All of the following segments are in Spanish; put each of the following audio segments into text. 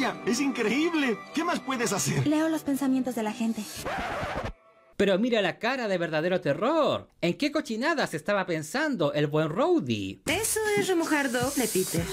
¡Vaya! ¡Es increíble! ¿Qué más puedes hacer? Leo los pensamientos de la gente. Pero mira la cara de verdadero terror. ¿En qué cochinadas estaba pensando el buen Roddy? Eso es remojar doble, Peter.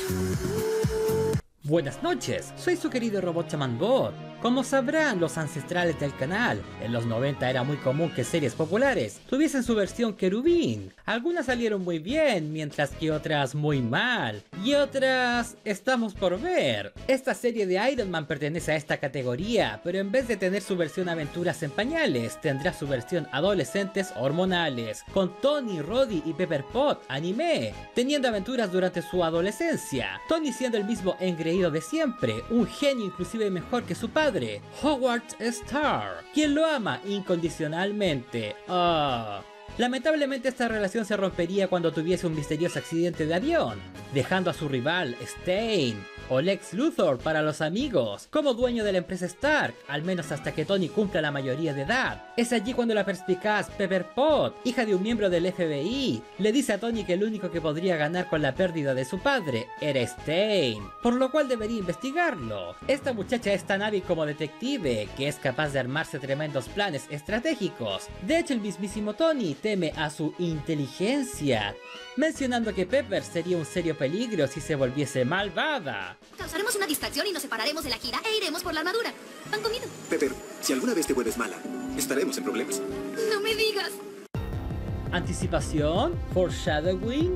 Buenas noches, soy su querido robot Chamanbot. Como sabrán los ancestrales del canal, en los 90 era muy común que series populares tuviesen su versión querubín. Algunas salieron muy bien, mientras que otras muy mal, y otras estamos por ver. Esta serie de Iron Man pertenece a esta categoría, pero en vez de tener su versión aventuras en pañales, tendrá su versión adolescentes hormonales, con Tony, Roddy y Pepper Potts anime, teniendo aventuras durante su adolescencia. Tony siendo el mismo engreído de siempre, un genio inclusive mejor que su padre, Howard Stark, quien lo ama incondicionalmente. Lamentablemente esta relación se rompería cuando tuviese un misterioso accidente de avión, dejando a su rival Stane o Lex Luthor para los amigos como dueño de la empresa Stark, al menos hasta que Tony cumpla la mayoría de edad. Es allí cuando la perspicaz Pepper Potts, hija de un miembro del FBI, le dice a Tony que el único que podría ganar con la pérdida de su padre era Stane, por lo cual debería investigarlo. Esta muchacha es tan hábil como detective que es capaz de armarse tremendos planes estratégicos. De hecho, el mismísimo Tony teme a su inteligencia, mencionando que Pepper sería un serio peligro si se volviese malvada. Causaremos una distracción y nos separaremos de la gira e iremos por la armadura. ¿Han comido? Pepper, si alguna vez te vuelves mala, estaremos en problemas. No me digas. ¿Anticipación? ¿Foreshadowing?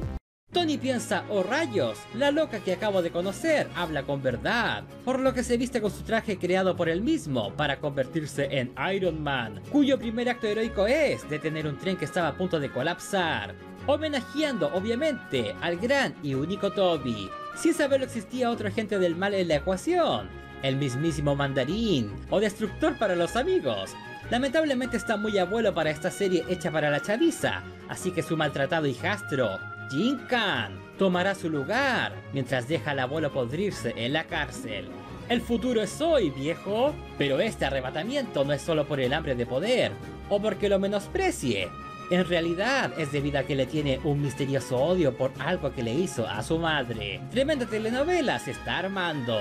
Tony piensa, oh rayos, la loca que acabo de conocer habla con verdad, por lo que se viste con su traje creado por él mismo para convertirse en Iron Man, cuyo primer acto heroico es detener un tren que estaba a punto de colapsar, homenajeando obviamente al gran y único Toby. Sin saberlo existía otro agente del mal en la ecuación, el mismísimo Mandarín, o Destructor para los amigos. Lamentablemente está muy abuelo para esta serie hecha para la chaviza, así que su maltratado hijastro, Gene Khan, tomará su lugar mientras deja al abuelo podrirse en la cárcel. El futuro es hoy, viejo. Pero este arrebatamiento no es solo por el hambre de poder o porque lo menosprecie. En realidad es debido a que le tiene un misterioso odio por algo que le hizo a su madre. Tremenda telenovela se está armando.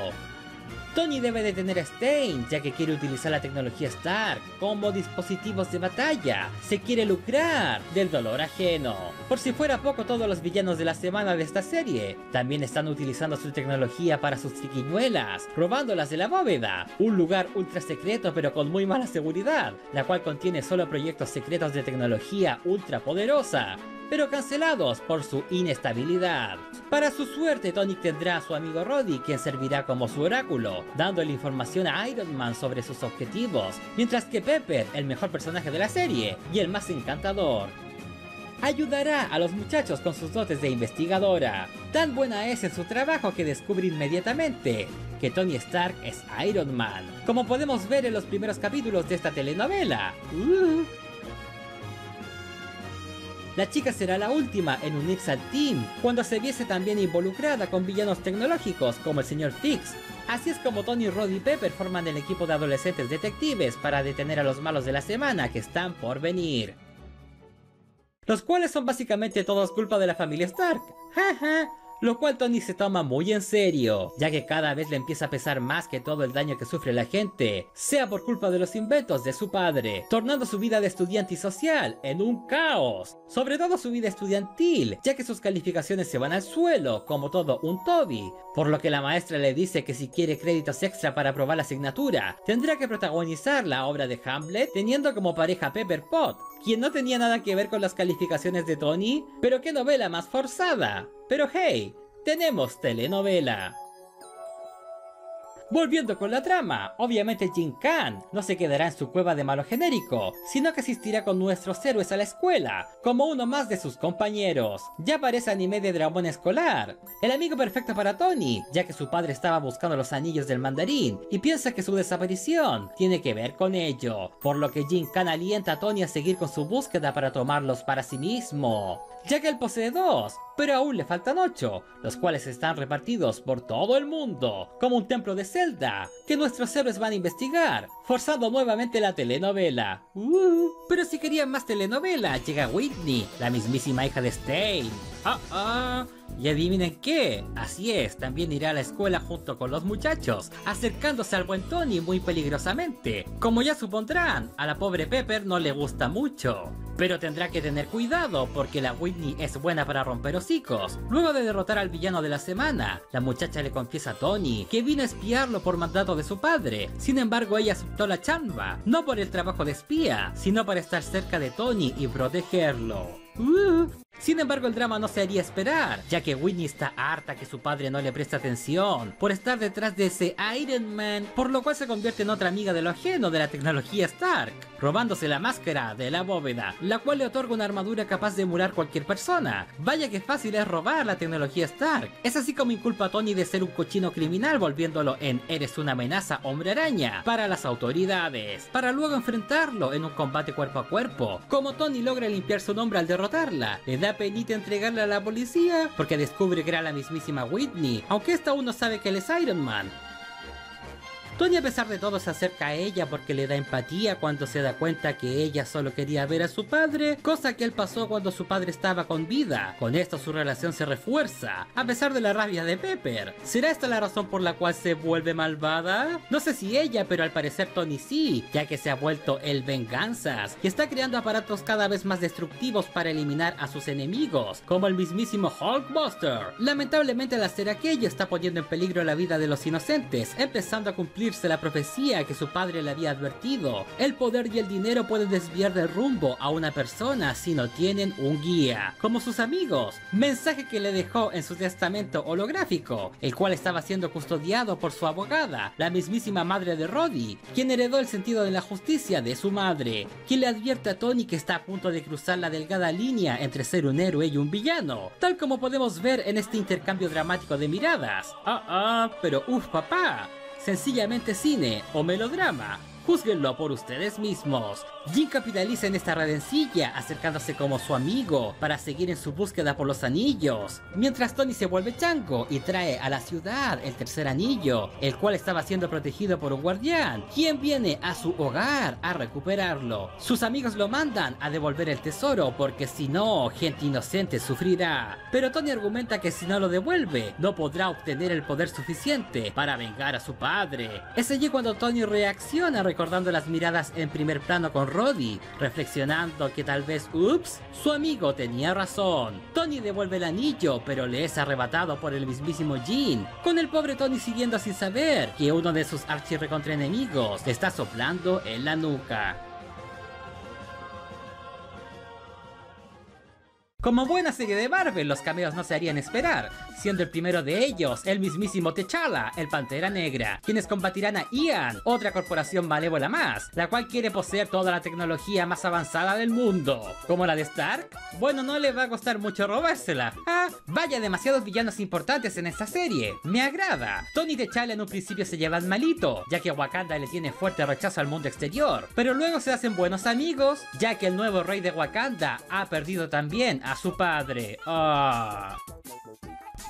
Tony debe detener a Stane, ya que quiere utilizar la tecnología Stark como dispositivos de batalla. Se quiere lucrar del dolor ajeno. Por si fuera poco, todos los villanos de la semana de esta serie también están utilizando su tecnología para sus triquiñuelas, robándolas de la bóveda, un lugar ultra secreto pero con muy mala seguridad, la cual contiene solo proyectos secretos de tecnología ultra poderosa, pero cancelados por su inestabilidad. Para su suerte, Tony tendrá a su amigo Roddy, quien servirá como su oráculo, dándole información a Iron Man sobre sus objetivos, mientras que Pepper, el mejor personaje de la serie y el más encantador, ayudará a los muchachos con sus dotes de investigadora. Tan buena es en su trabajo que descubre inmediatamente que Tony Stark es Iron Man, como podemos ver en los primeros capítulos de esta telenovela. La chica será la última en unirse al team cuando se viese también involucrada con villanos tecnológicos como el señor Fix. Así es como Tony, Roddy y Pepper forman el equipo de adolescentes detectives para detener a los malos de la semana que están por venir, los cuales son básicamente todos culpa de la familia Stark. Jaja. Lo cual Tony se toma muy en serio, ya que cada vez le empieza a pesar más que todo el daño que sufre la gente sea por culpa de los inventos de su padre, tornando su vida de estudiante y social en un caos, sobre todo su vida estudiantil, ya que sus calificaciones se van al suelo como todo un Toby, por lo que la maestra le dice que si quiere créditos extra para aprobar la asignatura, tendrá que protagonizar la obra de Hamlet, teniendo como pareja Pepper Potts, quien no tenía nada que ver con las calificaciones de Tony. Pero qué novela más forzada. Pero hey, tenemos telenovela. Volviendo con la trama, obviamente Gene Khan no se quedará en su cueva de malo genérico, sino que asistirá con nuestros héroes a la escuela, como uno más de sus compañeros. Ya parece anime de dragón escolar. El amigo perfecto para Tony, ya que su padre estaba buscando los anillos del Mandarín y piensa que su desaparición tiene que ver con ello, por lo que Gene Khan alienta a Tony a seguir con su búsqueda para tomarlos para sí mismo, ya que él posee 2, pero aún le faltan 8, los cuales están repartidos por todo el mundo, como un templo de Zelda, que nuestros héroes van a investigar, forzando nuevamente la telenovela. Pero si querían más telenovela, llega Whitney, la mismísima hija de Stane, Y adivinen qué, así es, también irá a la escuela junto con los muchachos, acercándose al buen Tony muy peligrosamente. Como ya supondrán, a la pobre Pepper no le gusta mucho, pero tendrá que tener cuidado porque la Whitney es buena para romper hocicos. Luego de derrotar al villano de la semana, la muchacha le confiesa a Tony que vino a espiarlo por mandato de su padre. Sin embargo, ella aceptó la chamba, no por el trabajo de espía, sino para estar cerca de Tony y protegerlo. Sin embargo, el drama no se haría esperar, ya que Whitney está harta que su padre no le preste atención por estar detrás de ese Iron Man, por lo cual se convierte en otra amiga de lo ajeno de la tecnología Stark, robándose la máscara de la bóveda, la cual le otorga una armadura capaz de emular cualquier persona. Vaya que fácil es robar la tecnología Stark. Es así como inculpa a Tony de ser un cochino criminal, volviéndolo en eres una amenaza hombre araña para las autoridades, para luego enfrentarlo en un combate cuerpo a cuerpo. Como Tony logra limpiar su nombre al derrotarla, le da penita entregarla a la policía porque descubre que era la mismísima Whitney, aunque esta aún no sabe que él es Iron Man. Tony, a pesar de todo, se acerca a ella porque le da empatía cuando se da cuenta que ella solo quería ver a su padre, cosa que él pasó cuando su padre estaba con vida. Con esto su relación se refuerza, a pesar de la rabia de Pepper. ¿Será esta la razón por la cual se vuelve malvada? No sé si ella, pero al parecer Tony sí, ya que se ha vuelto el venganzas y está creando aparatos cada vez más destructivos para eliminar a sus enemigos, como el mismísimo Hulkbuster. Lamentablemente, al hacer aquello está poniendo en peligro la vida de los inocentes, empezando a cumplir la profecía que su padre le había advertido. El poder y el dinero pueden desviar del rumbo a una persona si no tienen un guía, como sus amigos. Mensaje que le dejó en su testamento holográfico, el cual estaba siendo custodiado por su abogada, la mismísima madre de Roddy, quien heredó el sentido de la justicia de su madre, quien le advierte a Tony que está a punto de cruzar la delgada línea entre ser un héroe y un villano, tal como podemos ver en este intercambio dramático de miradas. Pero papá. Sencillamente cine o melodrama, júzguenlo por ustedes mismos. Gene capitaliza en esta redencilla, acercándose como su amigo para seguir en su búsqueda por los anillos, mientras Tony se vuelve chango y trae a la ciudad el tercer anillo, el cual estaba siendo protegido por un guardián, quien viene a su hogar a recuperarlo. Sus amigos lo mandan a devolver el tesoro porque si no, gente inocente sufrirá, pero Tony argumenta que si no lo devuelve, no podrá obtener el poder suficiente para vengar a su padre. Es allí cuando Tony reacciona, recordando las miradas en primer plano con Roddy, reflexionando que tal vez, ups, su amigo tenía razón. Tony devuelve el anillo, pero le es arrebatado por el mismísimo Gene, con el pobre Tony siguiendo sin saber que uno de sus archirrecontraenemigos le está soplando en la nuca. Como buena serie de Marvel, los cameos no se harían esperar, siendo el primero de ellos el mismísimo T'Challa, el Pantera Negra, quienes combatirán a Ian, otra corporación malévola más, la cual quiere poseer toda la tecnología más avanzada del mundo. ¿Como la de Stark? Bueno, no le va a costar mucho robársela. Vaya, demasiados villanos importantes en esta serie, me agrada. Tony y T'Challa en un principio se llevan malito, ya que Wakanda le tiene fuerte rechazo al mundo exterior, pero luego se hacen buenos amigos, ya que el nuevo rey de Wakanda ha perdido también a su padre.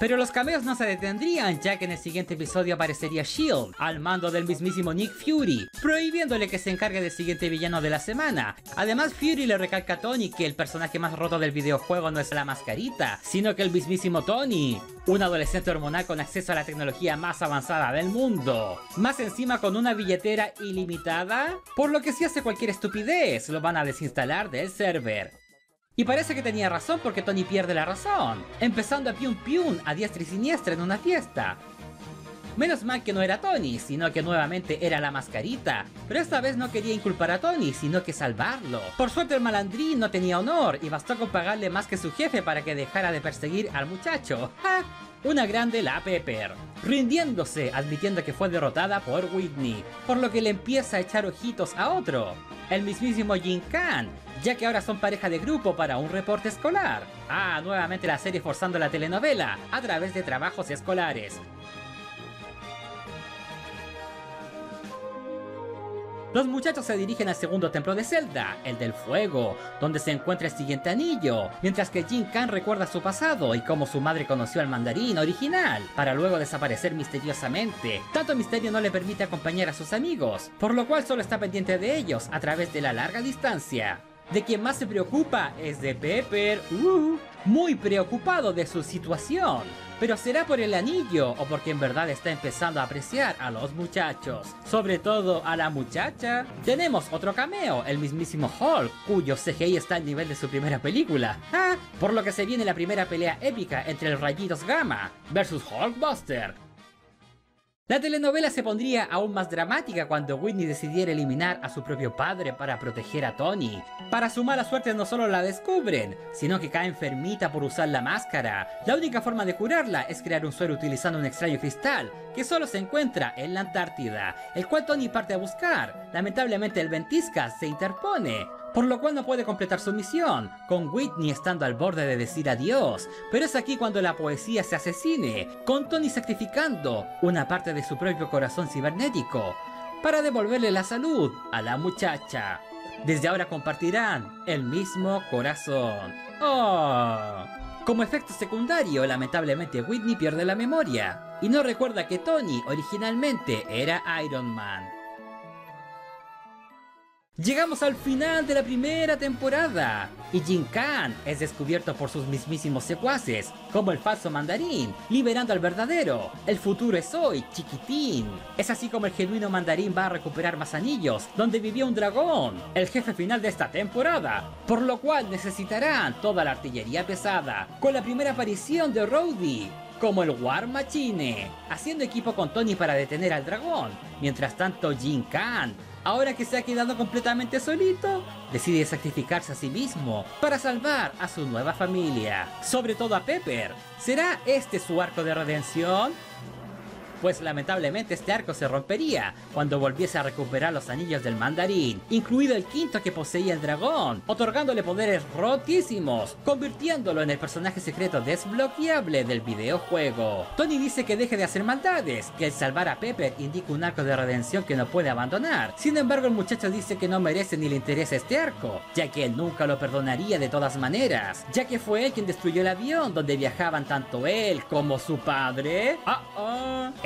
Pero los cameos no se detendrían, ya que en el siguiente episodio aparecería SHIELD, al mando del mismísimo Nick Fury, prohibiéndole que se encargue del siguiente villano de la semana. Además, Fury le recalca a Tony que el personaje más roto del videojuego no es la mascarita, sino que el mismísimo Tony, un adolescente hormonal con acceso a la tecnología más avanzada del mundo, más encima con una billetera ilimitada, por lo que si hace cualquier estupidez lo van a desinstalar del server. Y parece que tenía razón porque Tony pierde la razón, empezando a piun piun a diestra y siniestra en una fiesta. Menos mal que no era Tony, sino que nuevamente era la mascarita, pero esta vez no quería inculpar a Tony, sino que salvarlo. Por suerte el malandrín no tenía honor y bastó con pagarle más que su jefe para que dejara de perseguir al muchacho. Una grande la Pepper, rindiéndose, admitiendo que fue derrotada por Whitney, por lo que le empieza a echar ojitos a otro, el mismísimo Gene Khan, ya que ahora son pareja de grupo para un reporte escolar. Nuevamente la serie forzando la telenovela a través de trabajos escolares. Los muchachos se dirigen al segundo templo de Zelda, el del fuego, donde se encuentra el siguiente anillo, mientras que Gene Khan recuerda su pasado y cómo su madre conoció al mandarín original, para luego desaparecer misteriosamente. Tanto misterio no le permite acompañar a sus amigos, por lo cual solo está pendiente de ellos a través de la larga distancia. De quien más se preocupa es de Pepper, muy preocupado de su situación. Pero será por el anillo o porque en verdad está empezando a apreciar a los muchachos, sobre todo a la muchacha. Tenemos otro cameo, el mismísimo Hulk, cuyo CGI está al nivel de su primera película. Por lo que se viene la primera pelea épica entre el Rayitos Gamma versus Hulkbuster. La telenovela se pondría aún más dramática cuando Whitney decidiera eliminar a su propio padre para proteger a Tony. Para su mala suerte no solo la descubren, sino que cae enfermita por usar la máscara. La única forma de curarla es crear un suero utilizando un extraño cristal que solo se encuentra en la Antártida, el cual Tony parte a buscar. Lamentablemente el Ventiscas se interpone, por lo cual no puede completar su misión, con Whitney estando al borde de decir adiós. Pero es aquí cuando la poesía se hace cine, con Tony sacrificando una parte de su propio corazón cibernético para devolverle la salud a la muchacha. Desde ahora compartirán el mismo corazón. ¡Oh! Como efecto secundario, lamentablemente Whitney pierde la memoria y no recuerda que Tony originalmente era Iron Man. Llegamos al final de la primera temporada y Gene Khan es descubierto por sus mismísimos secuaces como el falso Mandarín, liberando al verdadero. El futuro es hoy, chiquitín. Es así como el genuino Mandarín va a recuperar más anillos donde vivió un dragón, el jefe final de esta temporada, por lo cual necesitarán toda la artillería pesada, con la primera aparición de Roddy como el War Machine, haciendo equipo con Tony para detener al dragón. Mientras tanto, Gene Khan, ahora que se ha quedado completamente solito, decide sacrificarse a sí mismo para salvar a su nueva familia, sobre todo a Pepper. ¿Será este su arco de redención? Pues lamentablemente este arco se rompería cuando volviese a recuperar los anillos del Mandarín, incluido el quinto que poseía el dragón, otorgándole poderes rotísimos, convirtiéndolo en el personaje secreto desbloqueable del videojuego. Tony dice que deje de hacer maldades, que el salvar a Pepper indica un arco de redención que no puede abandonar. Sin embargo, el muchacho dice que no merece ni le interesa este arco, ya que él nunca lo perdonaría de todas maneras, ya que fue él quien destruyó el avión donde viajaban tanto él como su padre.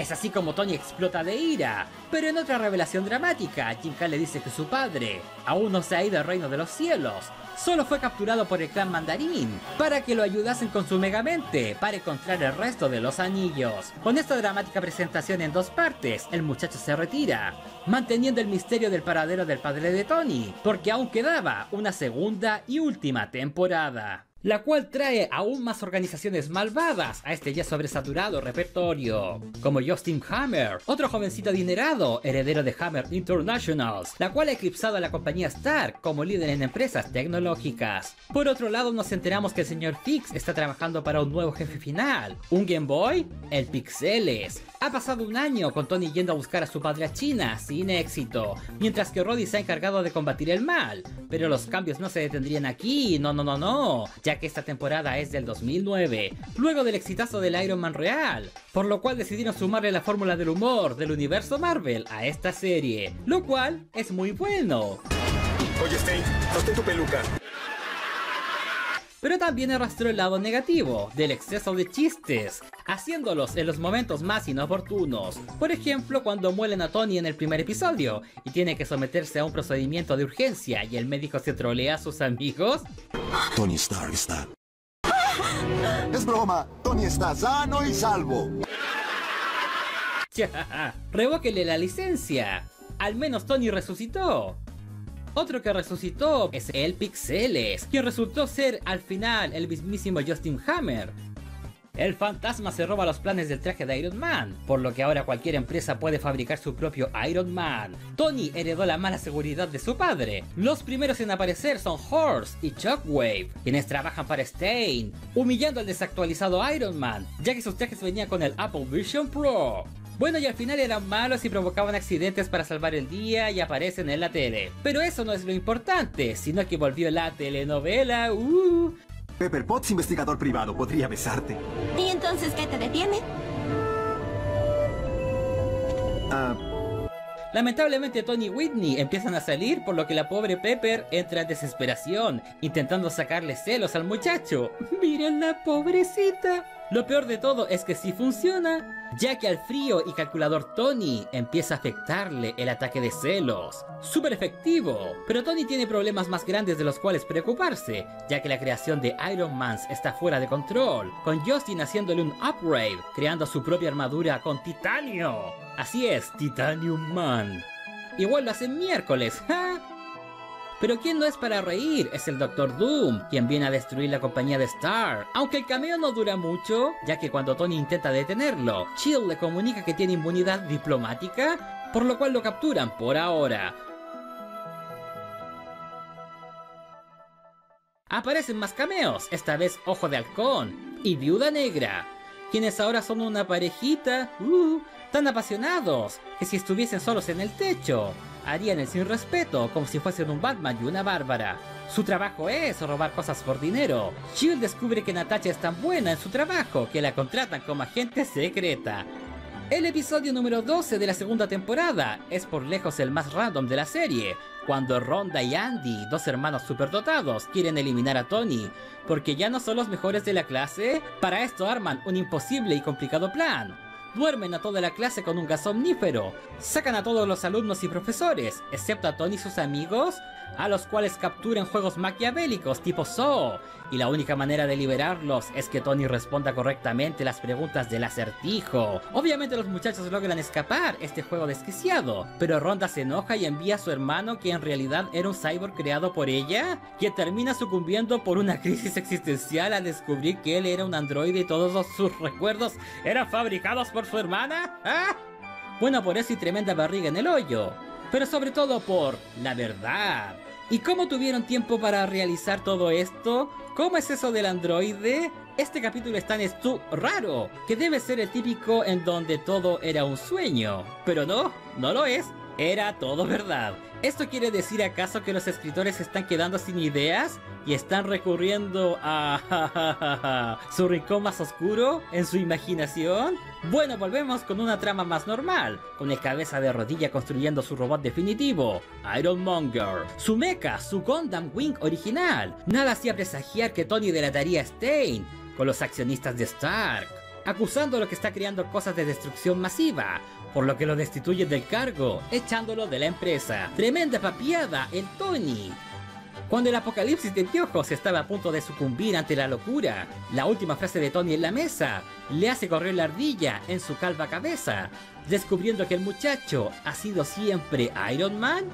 Es así como Tony explota de ira, pero en otra revelación dramática, Gene Khan le dice que su padre aún no se ha ido al reino de los cielos, solo fue capturado por el clan Mandarín para que lo ayudasen con su megamente para encontrar el resto de los anillos. Con esta dramática presentación en dos partes, el muchacho se retira, manteniendo el misterio del paradero del padre de Tony, porque aún quedaba una segunda y última temporada, la cual trae aún más organizaciones malvadas a este ya sobresaturado repertorio, como Justin Hammer, otro jovencito adinerado, heredero de Hammer Internationals, la cual ha eclipsado a la compañía Stark como líder en empresas tecnológicas. Por otro lado, nos enteramos que el señor Fix está trabajando para un nuevo jefe final, un Game Boy, el Pixeles. Ha pasado un año con Tony yendo a buscar a su padre a China sin éxito, mientras que Roddy se ha encargado de combatir el mal. Pero los cambios no se detendrían aquí, no, ya que esta temporada es del 2009, luego del exitazo del Iron Man real, por lo cual decidieron sumarle la fórmula del humor del universo Marvel a esta serie, lo cual es muy bueno. Oye, Stane, hazte tu peluca. Pero también arrastró el lado negativo del exceso de chistes, haciéndolos en los momentos más inoportunos. Por ejemplo, cuando muelen a Tony en el primer episodio y tiene que someterse a un procedimiento de urgencia y el médico se trolea a sus amigos. Tony Stark está... Es broma, Tony está sano y salvo. Revóquele la licencia. Al menos Tony resucitó. Otro que resucitó es el Pixeles, quien resultó ser al final el mismísimo Justin Hammer. El fantasma se roba los planes del traje de Iron Man, por lo que ahora cualquier empresa puede fabricar su propio Iron Man. Tony heredó la mala seguridad de su padre. Los primeros en aparecer son Horse y Shockwave, quienes trabajan para Stane, humillando al desactualizado Iron Man, ya que sus trajes venían con el Apple Vision Pro. Bueno, y al final eran malos y provocaban accidentes para salvar el día y aparecen en la tele. Pero eso no es lo importante, sino que volvió la telenovela. Pepper Potts, investigador privado, podría besarte. ¿Y entonces qué te detiene? Lamentablemente Tony y Whitney empiezan a salir, por lo que la pobre Pepper entra en desesperación, intentando sacarle celos al muchacho. ¡Miren la pobrecita! Lo peor de todo es que sí funciona, ya que al frío y calculador Tony empieza a afectarle el ataque de celos. ¡Súper efectivo! Pero Tony tiene problemas más grandes de los cuales preocuparse, ya que la creación de Iron Man está fuera de control, con Justin haciéndole un upgrade, creando su propia armadura con titanio. Así es, Titanium Man. Igual lo hacen miércoles, ¿ja? Pero quien no es para reír es el Dr. Doom, quien viene a destruir la compañía de Stark. Aunque el cameo no dura mucho, ya que cuando Tony intenta detenerlo, SHIELD le comunica que tiene inmunidad diplomática, por lo cual lo capturan por ahora. Aparecen más cameos, esta vez Ojo de Halcón y Viuda Negra, quienes ahora son una parejita tan apasionados que si estuviesen solos en el techo harían el sin respeto, como si fuesen un Batman y una Bárbara. Su trabajo es robar cosas por dinero. SHIELD descubre que Natasha es tan buena en su trabajo que la contratan como agente secreta. El episodio número 12 de la segunda temporada es por lejos el más random de la serie, cuando Ronda y Andy, dos hermanos superdotados, quieren eliminar a Tony, porque ya no son los mejores de la clase. Para esto arman un imposible y complicado plan. Duermen a toda la clase con un gas omnífero, sacan a todos los alumnos y profesores, excepto a Tony y sus amigos, a los cuales capturan juegos maquiavélicos tipo Zoo, y la única manera de liberarlos es que Tony responda correctamente las preguntas del acertijo. Obviamente los muchachos logran escapar este juego desquiciado, pero Ronda se enoja y envía a su hermano, que en realidad era un cyborg creado por ella, que termina sucumbiendo por una crisis existencial al descubrir que él era un androide y todos sus recuerdos eran fabricados por su hermana. ¿Ah? Bueno, por eso y tremenda barriga en el hoyo, pero sobre todo por la verdad. ¿Y cómo tuvieron tiempo para realizar todo esto? ¿Cómo es eso del androide? Este capítulo es tan raro que debe ser el típico en donde todo era un sueño, pero no, no lo es. Era todo verdad. ¿Esto quiere decir acaso que los escritores están quedando sin ideas y están recurriendo a su rincón más oscuro en su imaginación? Bueno, volvemos con una trama más normal, con el cabeza de rodilla construyendo su robot definitivo, Iron Monger, su mecha, su Gundam Wing original. Nada hacía presagiar que Tony delataría a Stane con los accionistas de Stark, acusándolo que está creando cosas de destrucción masiva, por lo que lo destituyen del cargo, echándolo de la empresa. ¡Tremenda papiada en Tony! Cuando el apocalipsis de piojos estaba a punto de sucumbir ante la locura, la última frase de Tony en la mesa le hace correr la ardilla en su calva cabeza, descubriendo que el muchacho ha sido siempre Iron Man.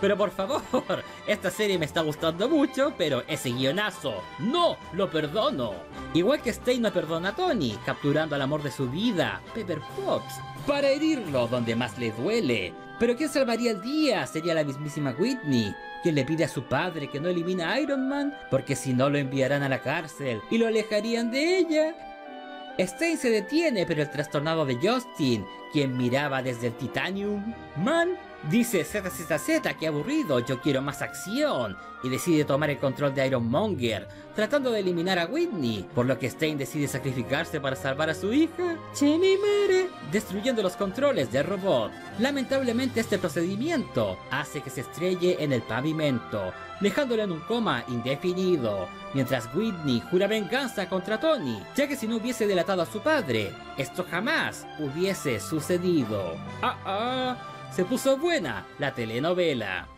Pero por favor, esta serie me está gustando mucho, pero ese guionazo no lo perdono. Igual que Stane no perdona a Tony, capturando al amor de su vida, Pepper Potts, para herirlo donde más le duele. Pero quien salvaría el día sería la mismísima Whitney, quien le pide a su padre que no elimine a Iron Man, porque si no lo enviarán a la cárcel y lo alejarían de ella. Stane se detiene, pero el trastornado de Justin, quien miraba desde el Titanium Man, dice ZZZ, qué aburrido, yo quiero más acción, y decide tomar el control de Iron Monger, tratando de eliminar a Whitney, por lo que Stane decide sacrificarse para salvar a su hija, Chamanbot, destruyendo los controles del robot. Lamentablemente este procedimiento hace que se estrelle en el pavimento, dejándolo en un coma indefinido, mientras Whitney jura venganza contra Tony, ya que si no hubiese delatado a su padre, esto jamás hubiese sucedido. Se puso buena la telenovela.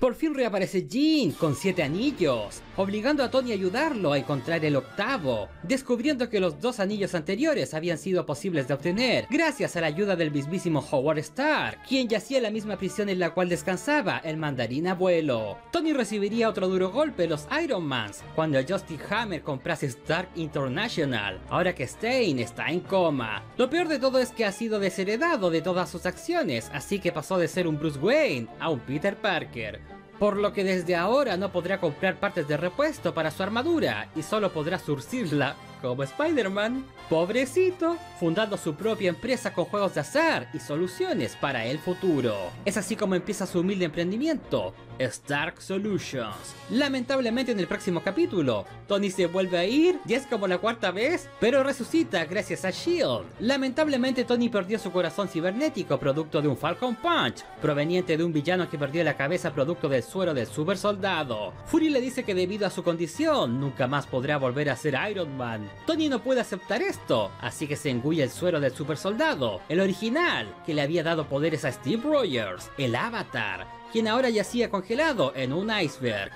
Por fin reaparece Gene con 7 anillos, obligando a Tony a ayudarlo a encontrar el octavo, descubriendo que los 2 anillos anteriores habían sido posibles de obtener gracias a la ayuda del mismísimo Howard Stark, quien yacía en la misma prisión en la cual descansaba el Mandarín abuelo. Tony recibiría otro duro golpe de los Iron Mans cuando Justin Hammer comprase Stark International, ahora que Stane está en coma. Lo peor de todo es que ha sido desheredado de todas sus acciones, así que pasó de ser un Bruce Wayne a un Peter Parker, por lo que desde ahora no podrá comprar partes de repuesto para su armadura y solo podrá surcirla como Spider-Man. Pobrecito, fundando su propia empresa con juegos de azar y soluciones para el futuro. Es así como empieza su humilde emprendimiento, Stark Solutions. Lamentablemente en el próximo capítulo, Tony se vuelve a ir, y es como la 4ª vez, pero resucita gracias a SHIELD. Lamentablemente Tony perdió su corazón cibernético producto de un Falcon Punch, proveniente de un villano que perdió la cabeza producto del suero del super soldado. Fury le dice que debido a su condición, nunca más podrá volver a ser Iron Man, Ian. Tony no puede aceptar esto, así que se engulla el suero del supersoldado, el original, que le había dado poderes a Steve Rogers, el Avatar, quien ahora yacía congelado en un iceberg.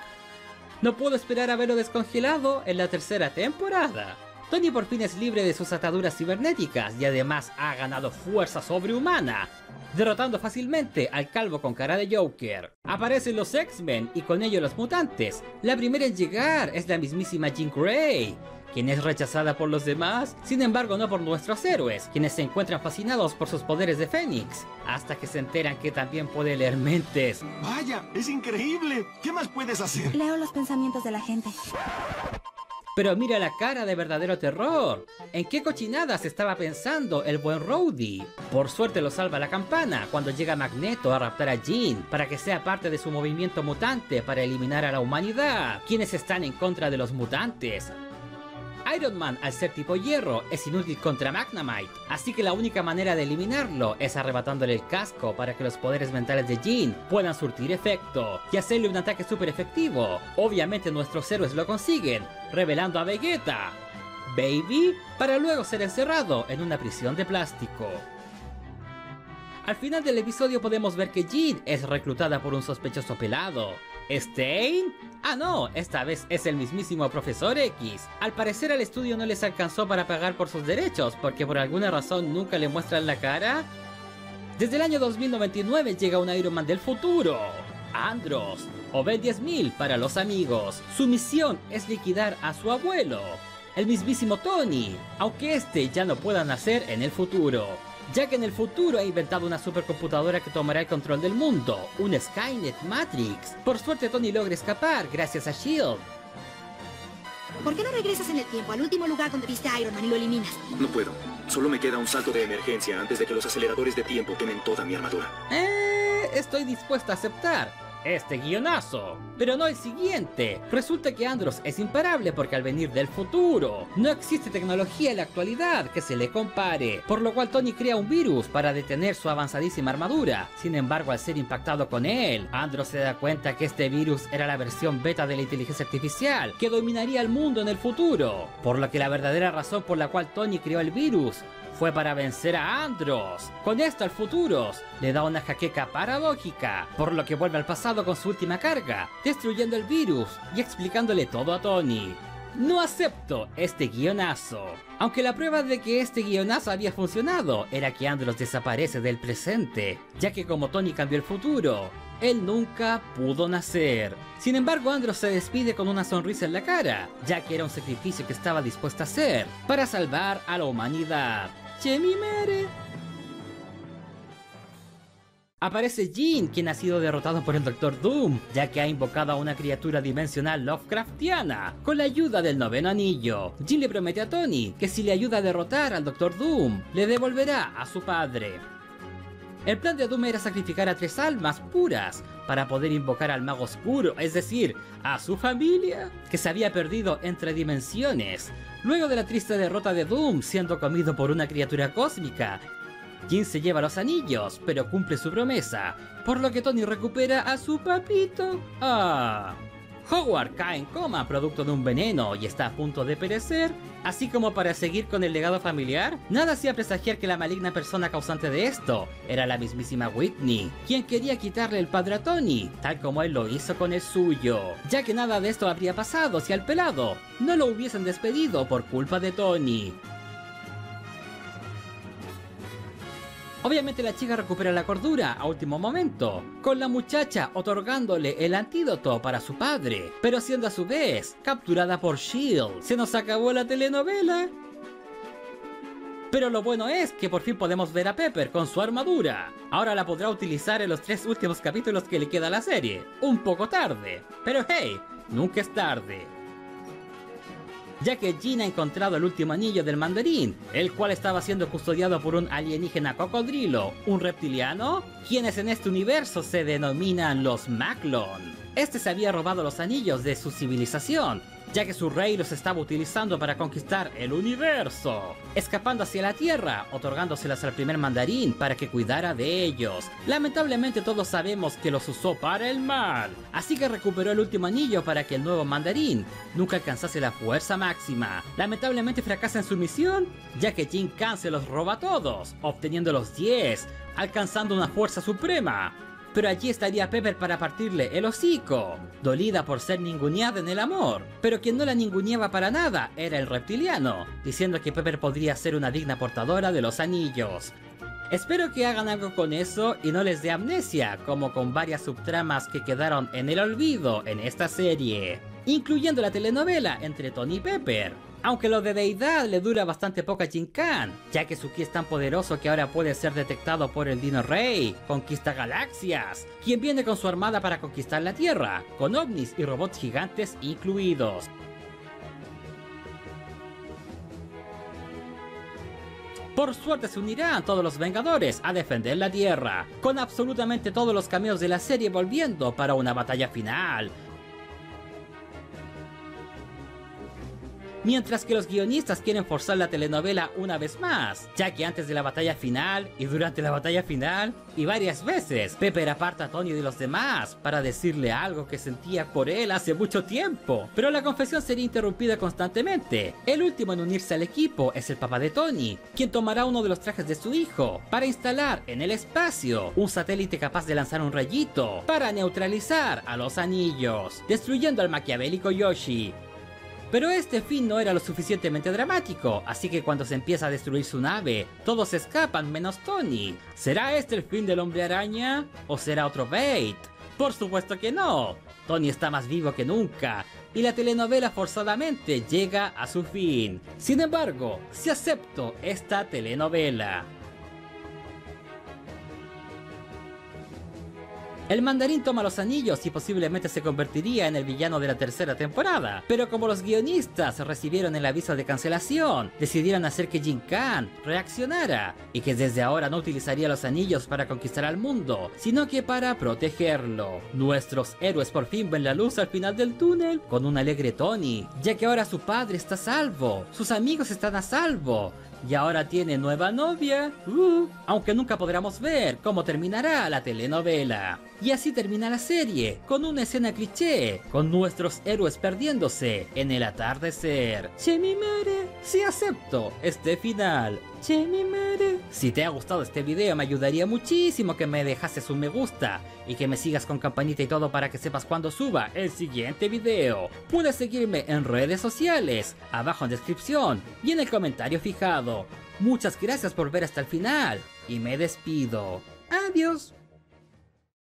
No puedo esperar a verlo descongelado en la tercera temporada. Tony por fin es libre de sus ataduras cibernéticas y además ha ganado fuerza sobrehumana, derrotando fácilmente al calvo con cara de Joker. Aparecen los X-Men y con ellos los mutantes. La primera en llegar es la mismísima Jean Grey, quien es rechazada por los demás, sin embargo no por nuestros héroes, quienes se encuentran fascinados por sus poderes de Fénix, hasta que se enteran que también puede leer mentes. ¡Vaya, es increíble! ¿Qué más puedes hacer? Leo los pensamientos de la gente. Pero mira la cara de verdadero terror. ¿En qué cochinadas estaba pensando el buen Roddy? Por suerte lo salva la campana cuando llega Magneto a raptar a Jean para que sea parte de su movimiento mutante para eliminar a la humanidad, quienes están en contra de los mutantes. Iron Man, al ser tipo hierro, es inútil contra Magnemite, así que la única manera de eliminarlo es arrebatándole el casco para que los poderes mentales de Jean puedan surtir efecto y hacerle un ataque súper efectivo. Obviamente nuestros héroes lo consiguen, revelando a Vegeta, Baby, para luego ser encerrado en una prisión de plástico. Al final del episodio podemos ver que Jean es reclutada por un sospechoso pelado. ¿Stane? Ah no, esta vez es el mismísimo Profesor X. Al parecer al estudio no les alcanzó para pagar por sus derechos, porque por alguna razón nunca le muestran la cara. Desde el año 2099 llega un Iron Man del futuro, Andros, o B-10.000 para los amigos. Su misión es liquidar a su abuelo, el mismísimo Tony, aunque este ya no pueda nacer en el futuro, ya que en el futuro ha inventado una supercomputadora que tomará el control del mundo, un Skynet Matrix. Por suerte Tony logra escapar gracias a SHIELD. ¿Por qué no regresas en el tiempo al último lugar donde viste a Iron Man y lo eliminas? No puedo, solo me queda un salto de emergencia antes de que los aceleradores de tiempo quemen toda mi armadura. Estoy dispuesto a aceptar este guionazo, pero no el siguiente. Resulta que Andros es imparable porque al venir del futuro no existe tecnología en la actualidad que se le compare, por lo cual Tony crea un virus para detener su avanzadísima armadura. Sin embargo, al ser impactado con él, Andros se da cuenta que este virus era la versión beta de la inteligencia artificial que dominaría el mundo en el futuro, por lo que la verdadera razón por la cual Tony creó el virus fue para vencer a Andros. Con esto al futuro le da una jaqueca paradójica, por lo que vuelve al pasado con su última carga, destruyendo el virus y explicándole todo a Tony. No acepto este guionazo. Aunque la prueba de que este guionazo había funcionado era que Andros desaparece del presente, ya que como Tony cambió el futuro, él nunca pudo nacer. Sin embargo, Andros se despide con una sonrisa en la cara, ya que era un sacrificio que estaba dispuesto a hacer para salvar a la humanidad. Chemimere. Aparece Jean, quien ha sido derrotado por el Dr. Doom, ya que ha invocado a una criatura dimensional Lovecraftiana con la ayuda del noveno anillo. Jean le promete a Tony que si le ayuda a derrotar al Dr. Doom, le devolverá a su padre. El plan de Doom era sacrificar a 3 almas puras para poder invocar al mago oscuro, es decir, a su familia, que se había perdido entre dimensiones. Luego de la triste derrota de Doom siendo comido por una criatura cósmica, Jean se lleva los anillos, pero cumple su promesa, por lo que Tony recupera a su papito. Howard cae en coma producto de un veneno y está a punto de perecer. Así como para seguir con el legado familiar, nada hacía presagiar que la maligna persona causante de esto era la mismísima Whitney, quien quería quitarle el padre a Tony, tal como él lo hizo con el suyo, ya que nada de esto habría pasado si al pelado no lo hubiesen despedido por culpa de Tony. Obviamente la chica recupera la cordura a último momento, con la muchacha otorgándole el antídoto para su padre, pero siendo a su vez capturada por SHIELD. Se nos acabó la telenovela. Pero lo bueno es que por fin podemos ver a Pepper con su armadura. Ahora la podrá utilizar en los 3 últimos capítulos que le queda a la serie. Un poco tarde, pero hey, nunca es tarde, ya que Jean ha encontrado el último anillo del Mandarín, el cual estaba siendo custodiado por un alienígena cocodrilo, un reptiliano, quienes en este universo se denominan los Maclon. Este se había robado los anillos de su civilización, ya que su rey los estaba utilizando para conquistar el universo, escapando hacia la Tierra, otorgándoselas al primer mandarín para que cuidara de ellos. Lamentablemente todos sabemos que los usó para el mal, así que recuperó el último anillo para que el nuevo mandarín nunca alcanzase la fuerza máxima. Lamentablemente fracasa en su misión, ya que Gene Khan se los roba a todos, obteniendo los 10, alcanzando una fuerza suprema. Pero allí estaría Pepper para partirle el hocico, dolida por ser ninguneada en el amor, pero quien no la ninguneaba para nada era el reptiliano, diciendo que Pepper podría ser una digna portadora de los anillos. Espero que hagan algo con eso y no les dé amnesia, como con varias subtramas que quedaron en el olvido en esta serie, incluyendo la telenovela entre Tony y Pepper. Aunque lo de deidad le dura bastante poco a Gene Khan, ya que su ki es tan poderoso que ahora puede ser detectado por el Dino Rey, conquista galaxias, quien viene con su armada para conquistar la Tierra, con ovnis y robots gigantes incluidos. Por suerte se unirán todos los Vengadores a defender la Tierra, con absolutamente todos los cameos de la serie volviendo para una batalla final. Mientras que los guionistas quieren forzar la telenovela una vez más, ya que antes de la batalla final y durante la batalla final y varias veces, Pepper aparta a Tony de los demás para decirle algo que sentía por él hace mucho tiempo, pero la confesión sería interrumpida constantemente. El último en unirse al equipo es el papá de Tony, quien tomará uno de los trajes de su hijo para instalar en el espacio un satélite capaz de lanzar un rayito para neutralizar a los anillos, destruyendo al maquiavélico Yoshi. Pero este fin no era lo suficientemente dramático, así que cuando se empieza a destruir su nave, todos escapan menos Tony. ¿Será este el fin del Hombre Araña? ¿O será otro bait? Por supuesto que no, Tony está más vivo que nunca, y la telenovela forzadamente llega a su fin. Sin embargo, sí acepto esta telenovela. El mandarín toma los anillos y posiblemente se convertiría en el villano de la tercera temporada, pero como los guionistas recibieron el aviso de cancelación, decidieron hacer que Gene Khan reaccionara y que desde ahora no utilizaría los anillos para conquistar al mundo, sino que para protegerlo. Nuestros héroes por fin ven la luz al final del túnel con un alegre Tony, ya que ahora su padre está a salvo, sus amigos están a salvo, y ahora tiene nueva novia, aunque nunca podremos ver cómo terminará la telenovela. Y así termina la serie, con una escena cliché, con nuestros héroes perdiéndose en el atardecer. Chemimere, sí acepto este final. Chemimere. Si te ha gustado este video me ayudaría muchísimo que me dejases un me gusta y que me sigas con campanita y todo para que sepas cuando suba el siguiente video. Puedes seguirme en redes sociales, abajo en descripción y en el comentario fijado. Muchas gracias por ver hasta el final y me despido. Adiós.